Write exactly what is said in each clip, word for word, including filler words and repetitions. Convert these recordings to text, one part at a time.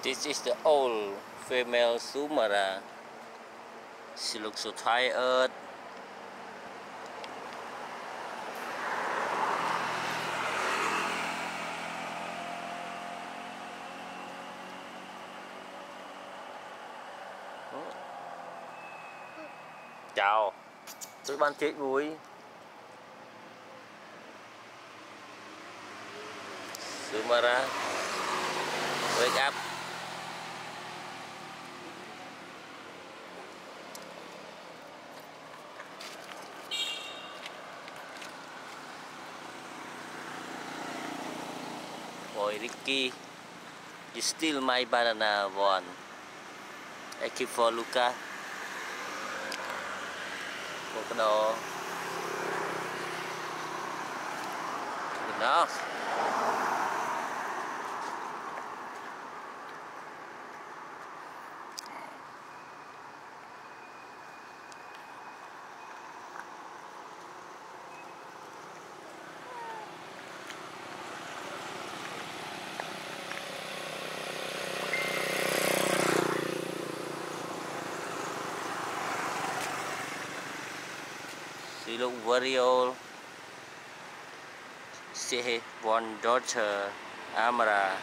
This is the old female Sumatra. She looks so tired. Chào, tôi ban chết vui. Sumatra, wake up. Boy Ricky, you steal my banana one. I keep for Luca. No. Enough. She look very old. She has one daughter, Amara.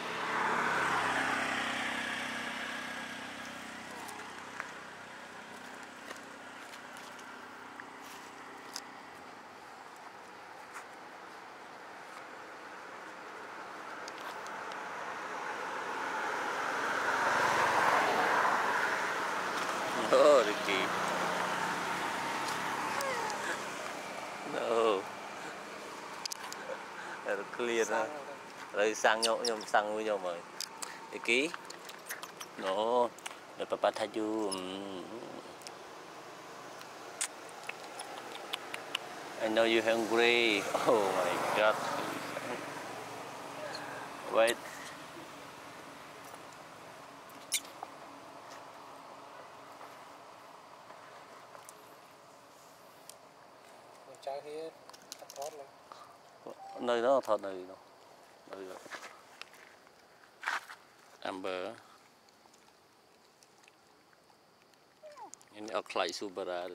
Oh, Ricky. No. Rồi clear ra. Rồi sang nhậu nhom sang với nhau rồi. Để ký. Nó để papa thaju. I know you hungry. Oh my god. Wait. Nơi đó thật nơi đó. Nơi đó. Amber. Ini Oklai Sumatra.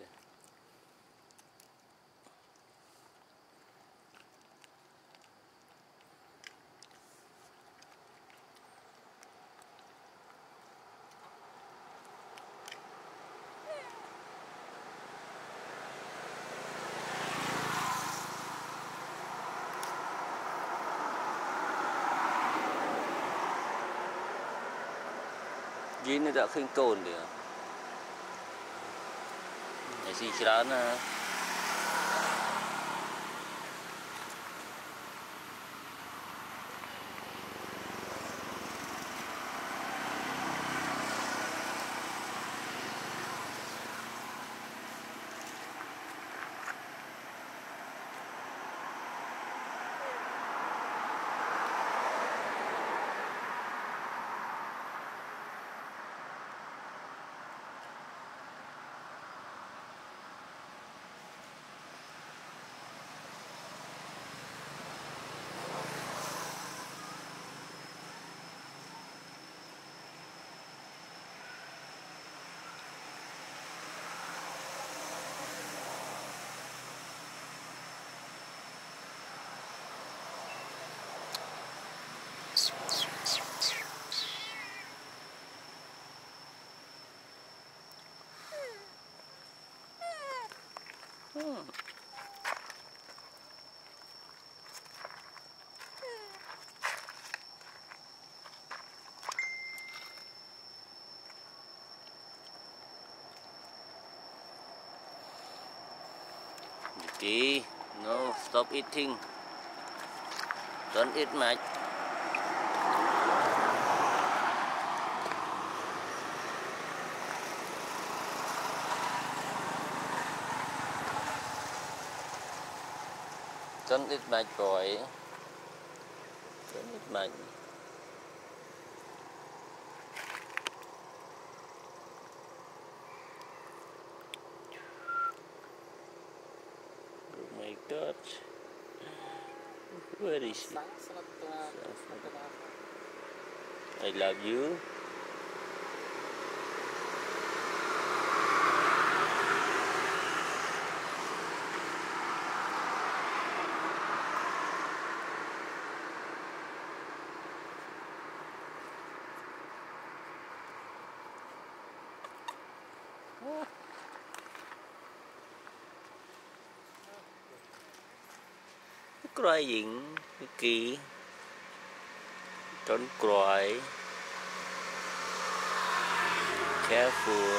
Dí nó đã khinh cồn được. Để gì đó nè. Hmm. Okay, no, stop eating. Don't eat much. Don't eat much, boy. Don't eat much. Oh my god. Where is she? I love you. กลอยหญิงวิกกี้ต้นกลอย careful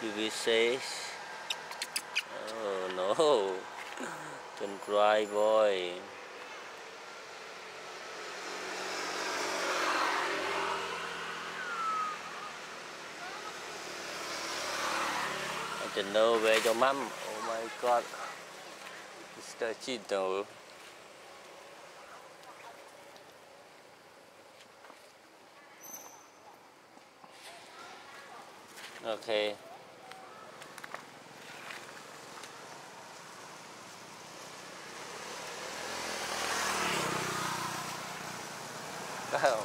you will say oh no ต้นกลอย boy I don't know where your mom oh my god Mister Chino. Okay. Wow.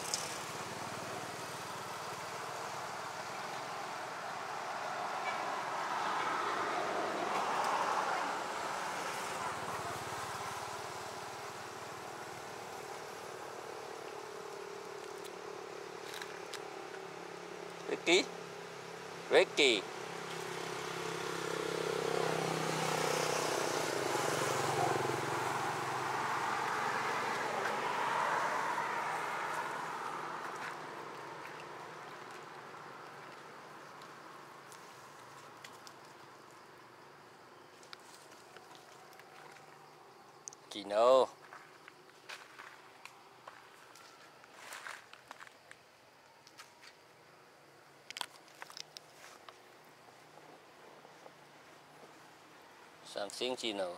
Ricky, Ricky. Chino. Something Chino.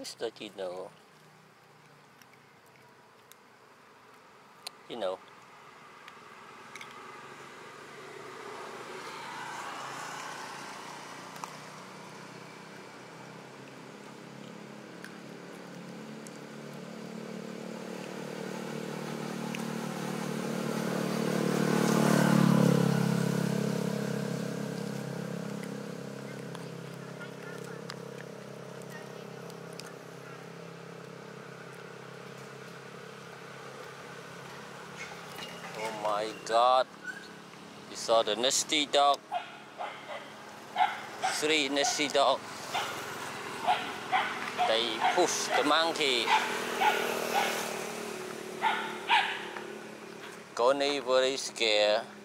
Mister Chino, you know. Oh my god, you saw the nasty dog, three nasty dogs, they push the monkey, Connie very scared.